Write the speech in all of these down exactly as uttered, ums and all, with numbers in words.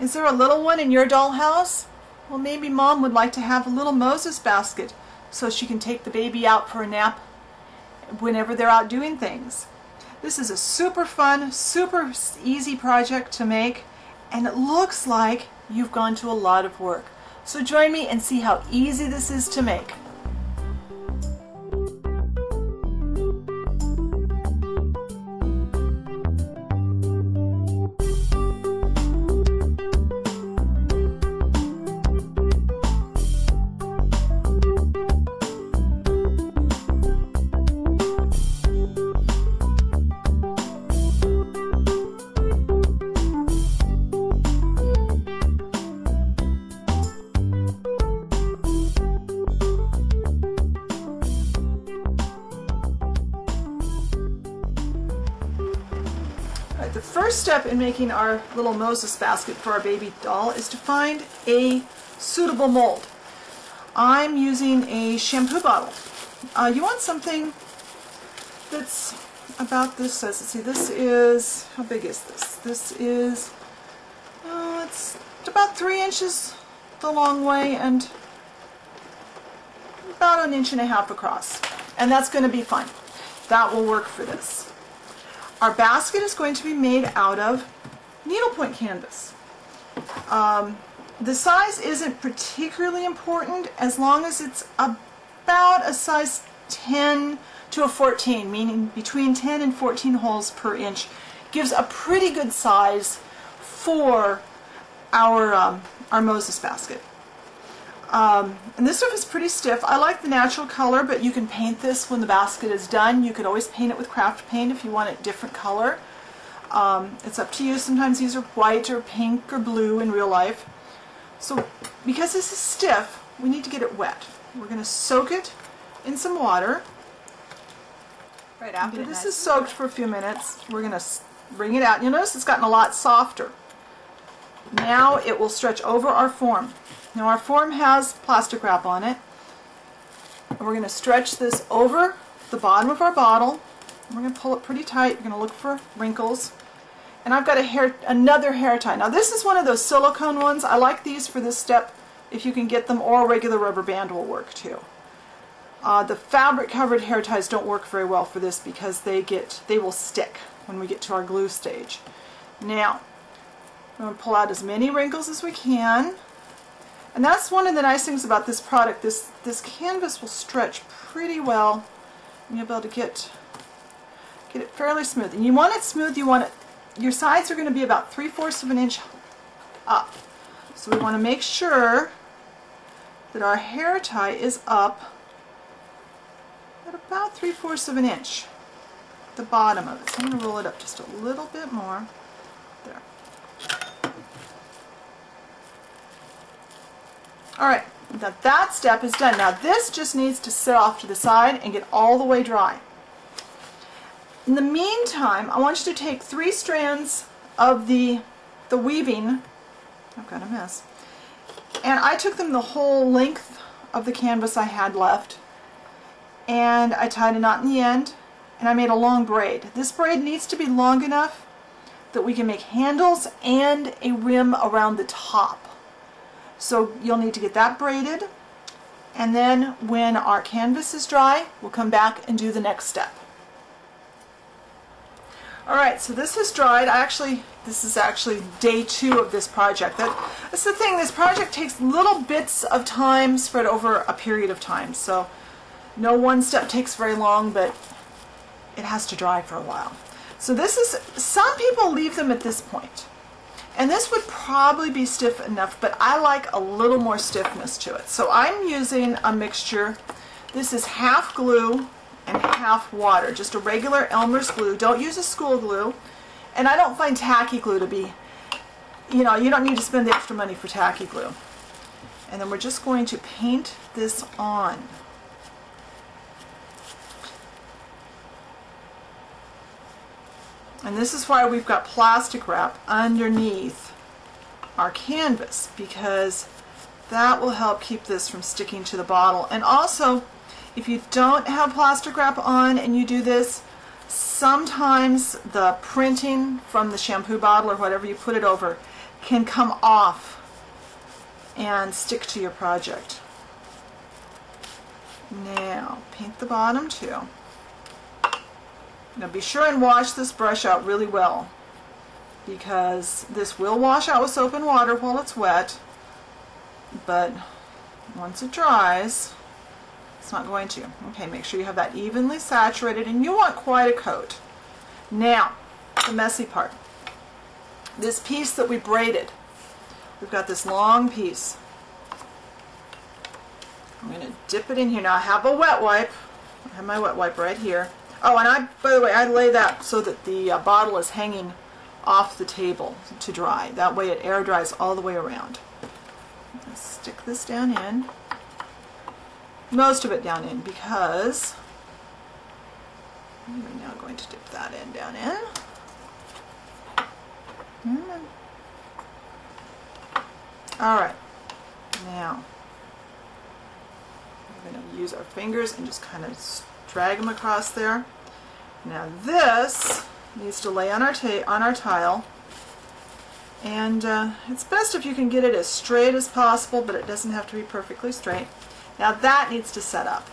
Is there a little one in your dollhouse? Well, maybe Mom would like to have a little Moses basket so she can take the baby out for a nap whenever they're out doing things. This is a super fun, super easy project to make, and it looks like you've gone to a lot of work. So join me and see how easy this is to make. The first step in making our little Moses basket for our baby doll is to find a suitable mold. I'm using a shampoo bottle. Uh, you want something that's about this size. Let's see, this is, how big is this? This is, uh, it's about three inches the long way and about an inch and a half across. And that's going to be fine. That will work for this. Our basket is going to be made out of needlepoint canvas. Um, the size isn't particularly important as long as it's about a size ten to a fourteen, meaning between ten and fourteen holes per inch. Gives a pretty good size for our, um, our Moses basket. Um, and this stuff is pretty stiff. I like the natural color, but you can paint this when the basket is done. You can always paint it with craft paint if you want a different color. Um, it's up to you. Sometimes these are white or pink or blue in real life. So because this is stiff, we need to get it wet. We're going to soak it in some water. Right after this is soaked for a few minutes, we're going to bring it out. You'll notice it's gotten a lot softer. Now it will stretch over our form. Now our form has plastic wrap on it, and we're going to stretch this over the bottom of our bottle. We're going to pull it pretty tight. We're going to look for wrinkles. And I've got a hair, another hair tie. Now this is one of those silicone ones. I like these for this step if you can get them, or a regular rubber band will work too. Uh, the fabric covered hair ties don't work very well for this because they get they will stick when we get to our glue stage. Now we're going to pull out as many wrinkles as we can. And that's one of the nice things about this product. This this canvas will stretch pretty well, and you'll be able to get get it fairly smooth. And you want it smooth. You want it. Your sides are going to be about three fourths of an inch up. So we want to make sure that our hair tie is up at about three fourths of an inch, the bottom of it. So I'm going to roll it up just a little bit more. There. Alright, now that step is done. Now this just needs to sit off to the side and get all the way dry. In the meantime, I want you to take three strands of the, the weaving. I've got a mess. And I took them the whole length of the canvas I had left. And I tied a knot in the end. And I made a long braid. This braid needs to be long enough that we can make handles and a rim around the top. So you'll need to get that braided, and then when our canvas is dry, we'll come back and do the next step. Alright, so this is dried. I actually, this is actually day two of this project. That, that's the thing, this project takes little bits of time spread over a period of time. So no one step takes very long, but it has to dry for a while. So this is, some people leave them at this point. And this would probably be stiff enough, but I like a little more stiffness to it. So I'm using a mixture. This is half glue and half water, just a regular Elmer's glue. Don't use a school glue. And I don't find tacky glue to be, you know, you don't need to spend the extra money for tacky glue. And then we're just going to paint this on. And this is why we've got plastic wrap underneath our canvas, because that will help keep this from sticking to the bottle. And also, if you don't have plastic wrap on and you do this, sometimes the printing from the shampoo bottle or whatever you put it over can come off and stick to your project. Now, paint the bottom too. Now be sure and wash this brush out really well, because this will wash out with soap and water while it's wet, but once it dries, it's not going to. Okay, make sure you have that evenly saturated, and you want quite a coat. Now, the messy part. This piece that we braided, we've got this long piece. I'm going to dip it in here. Now I have a wet wipe. I have my wet wipe right here. Oh, and I, by the way, I lay that so that the uh, bottle is hanging off the table to dry. That way it air dries all the way around. Let's stick this down in. Most of it down in, because we're now going to dip that end down in. Mm. All right, now we're going to use our fingers and just kind of drag them across there. Now this needs to lay on our ta on our tile, and uh, it's best if you can get it as straight as possible, but it doesn't have to be perfectly straight. Now that needs to set up.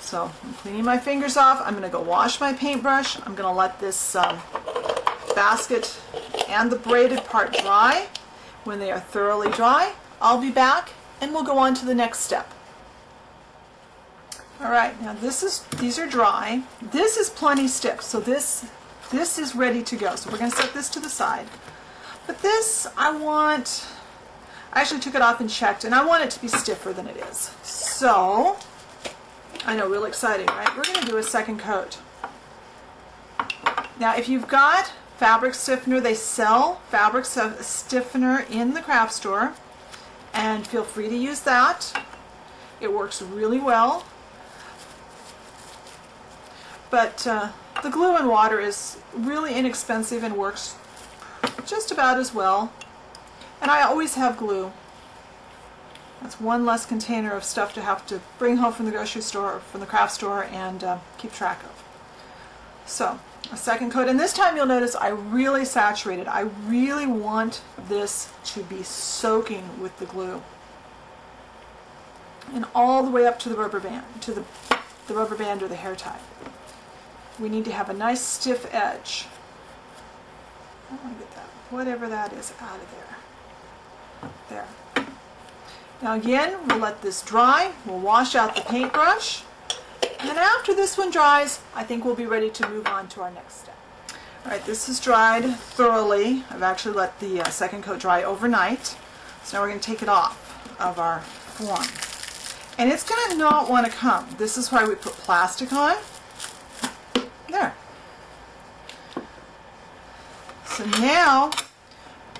So I'm cleaning my fingers off. I'm going to go wash my paintbrush. I'm going to let this um, basket and the braided part dry. When they are thoroughly dry, I'll be back and we'll go on to the next step. All right, now this is, these are dry. This is plenty stiff, so this, this is ready to go. So we're going to set this to the side. But this, I want... I actually took it off and checked, and I want it to be stiffer than it is. So, I know, really exciting, right? We're going to do a second coat. Now, if you've got fabric stiffener, they sell fabric stiffener in the craft store, and feel free to use that. It works really well. But uh, the glue and water is really inexpensive and works just about as well. And I always have glue. That's one less container of stuff to have to bring home from the grocery store or from the craft store and uh, keep track of. So, a second coat. And this time you'll notice I really saturated. I really want this to be soaking with the glue. And all the way up to the rubber band, to the, the rubber band or the hair tie. We need to have a nice stiff edge. I want to get that, whatever that is, out of there. There. Now again, we'll let this dry. We'll wash out the paintbrush. And after this one dries, I think we'll be ready to move on to our next step. All right, this is dried thoroughly. I've actually let the uh, second coat dry overnight. So now we're going to take it off of our form. And it's going to not want to come. This is why we put plastic on. There. So now,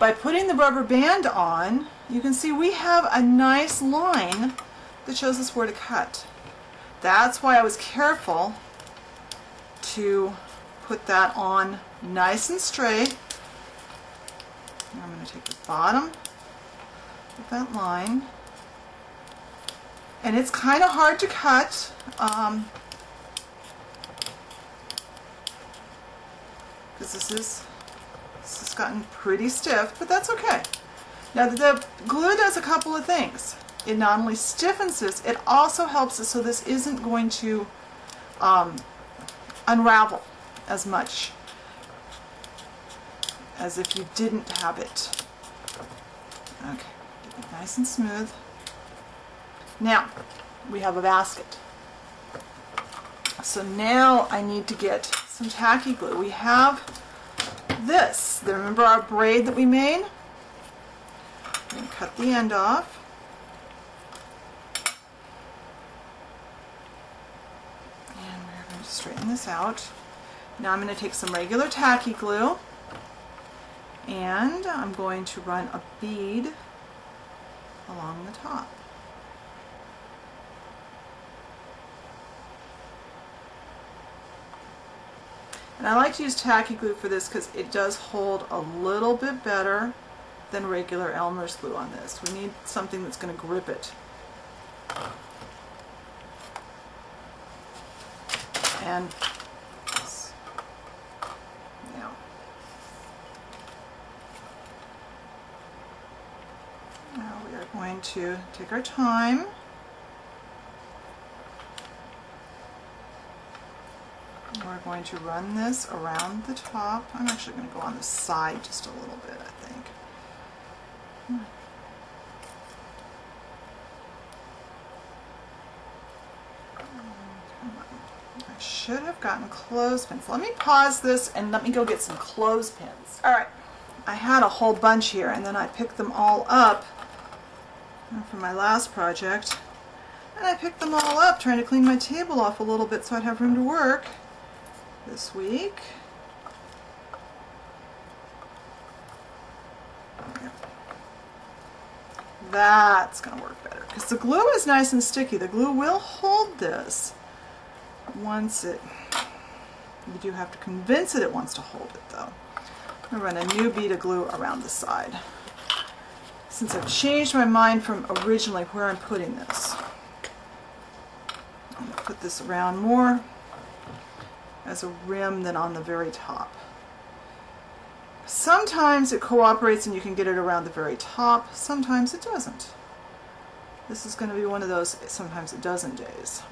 by putting the rubber band on, you can see we have a nice line that shows us where to cut. That's why I was careful to put that on nice and straight. Now I'm going to take the bottom of that line. And it's kind of hard to cut. Um, because this is... It's gotten pretty stiff, but that's okay. Now the glue does a couple of things. It not only stiffens this, it also helps it so this isn't going to um, unravel as much as if you didn't have it. Okay, get it nice and smooth. Now we have a basket. So now I need to get some tacky glue. We have this. Remember our braid that we made? I'm going to cut the end off. And we're going to straighten this out. Now I'm going to take some regular tacky glue, and I'm going to run a bead along the top. And I like to use tacky glue for this because it does hold a little bit better than regular Elmer's glue on this. We need something that's going to grip it. And going to take our time. We're going to run this around the top. I'm actually going to go on the side just a little bit, I think. Hmm. I should have gotten clothespins. Let me pause this and let me go get some clothespins. All right, I had a whole bunch here and then I picked them all up from my last project. And I picked them all up trying to clean my table off a little bit so I'd have room to work this week. That's going to work better because the glue is nice and sticky. The glue will hold this once it, you do have to convince it it wants to hold it though. I'm going to run a new bead of glue around the side since I've changed my mind from originally where I'm putting this. I'm going to put this around more as a rim than on the very top. Sometimes it cooperates and you can get it around the very top. Sometimes it doesn't. This is going to be one of those sometimes it doesn't days.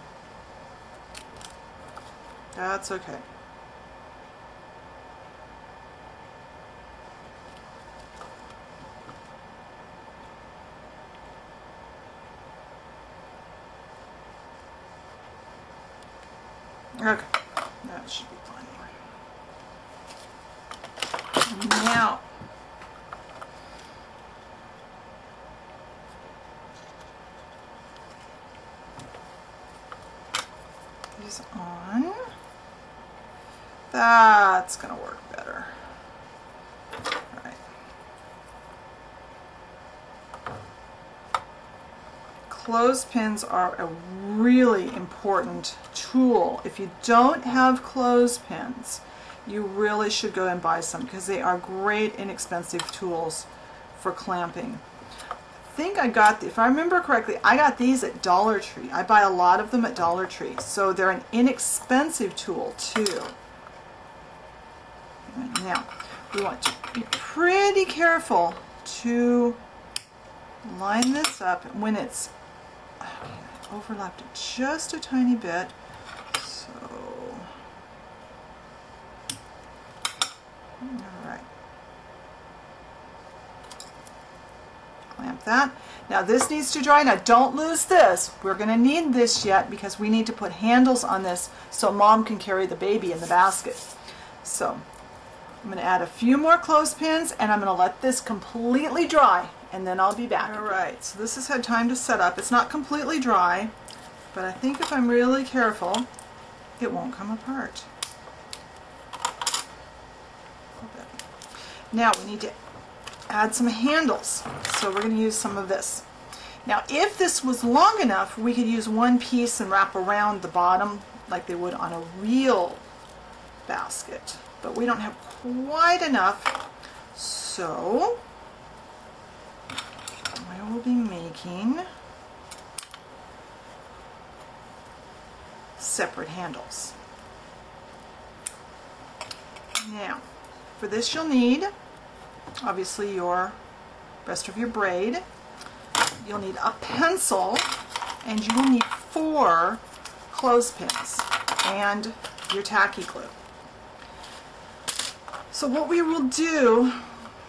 That's okay. Okay, that should be plenty. Now, these on. That's going to work better. All right. Clothespins are a really important tool. If you don't have clothespins, you really should go and buy some because they are great, inexpensive tools for clamping. I think I got, the, if I remember correctly, I got these at Dollar Tree. I buy a lot of them at Dollar Tree, so they're an inexpensive tool too. Now, we want to be pretty careful to line this up when it's okay, I've overlapped it just a tiny bit. So, all right. Clamp that. Now, this needs to dry. Now, don't lose this. We're going to need this yet because we need to put handles on this so Mom can carry the baby in the basket. So, I'm going to add a few more clothespins and I'm going to let this completely dry and then I'll be back. All right, so this has had time to set up. It's not completely dry, but I think if I'm really careful, it won't come apart. Now we need to add some handles. So we're going to use some of this. Now, if this was long enough, we could use one piece and wrap around the bottom like they would on a real basket. But we don't have quite enough, so I will be making separate handles. Now, for this you'll need, obviously, your rest of your braid. You'll need a pencil, and you will need four clothespins and your tacky glue. So what we will do,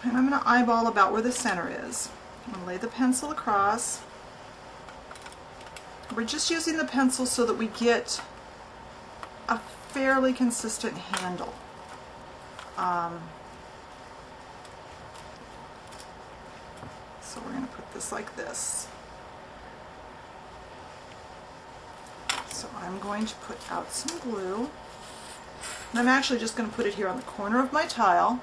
and I'm going to eyeball about where the center is. I'm going to lay the pencil across. We're just using the pencil so that we get a fairly consistent handle. Um, so we're going to put this like this. So I'm going to put out some glue. And I'm actually just going to put it here on the corner of my tile.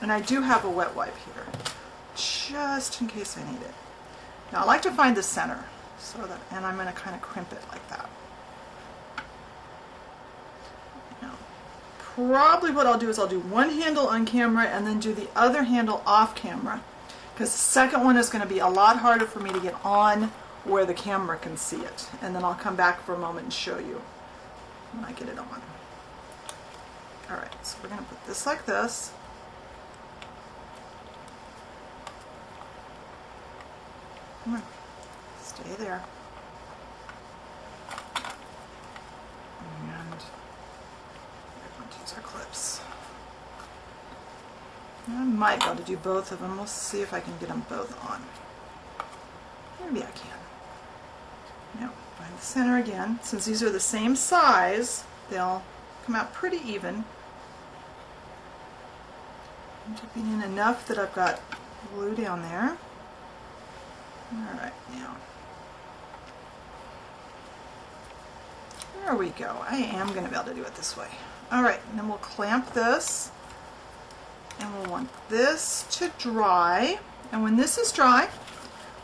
And I do have a wet wipe here, just in case I need it. Now I like to find the center, so that, and I'm going to kind of crimp it like that. Now, probably what I'll do is I'll do one handle on camera and then do the other handle off camera, because the second one is going to be a lot harder for me to get on where the camera can see it, and then I'll come back for a moment and show you when I get it on. All right, so we're going to put this like this. Come on, stay there. And we're going to use our clips. I might be able to do both of them. We'll see if I can get them both on. Maybe I can. Now, find the center again. Since these are the same size, they'll come out pretty even. I'm dipping in enough that I've got glue down there. Alright, now. There we go. I am going to be able to do it this way. Alright, then we'll clamp this. And we'll want this to dry. And when this is dry,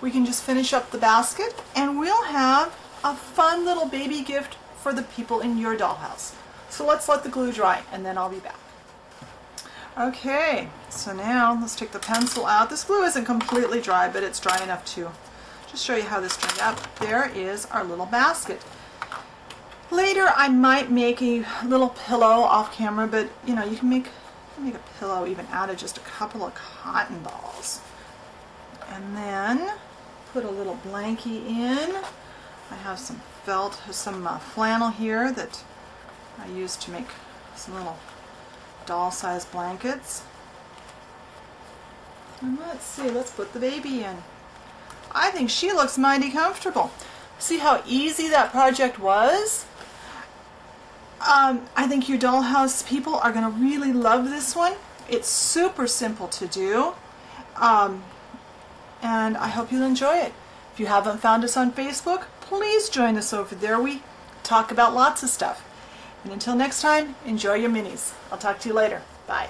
we can just finish up the basket and we'll have a fun little baby gift for the people in your dollhouse. So let's let the glue dry and then I'll be back. Okay, so now let's take the pencil out. This glue isn't completely dry, but it's dry enough to just show you how this turned out. There is our little basket. Later I might make a little pillow off camera, but you know, you can make make a pillow even out of just a couple of cotton balls. And then put a little blankie in. I have some felt, some uh, flannel here that I use to make some little doll-sized blankets. And let's see, let's put the baby in. I think she looks mighty comfortable. See how easy that project was? Um, I think you dollhouse people are going to really love this one. It's super simple to do, um, and I hope you'll enjoy it. If you haven't found us on Facebook, please join us over there. We talk about lots of stuff. And until next time, enjoy your minis. I'll talk to you later. Bye.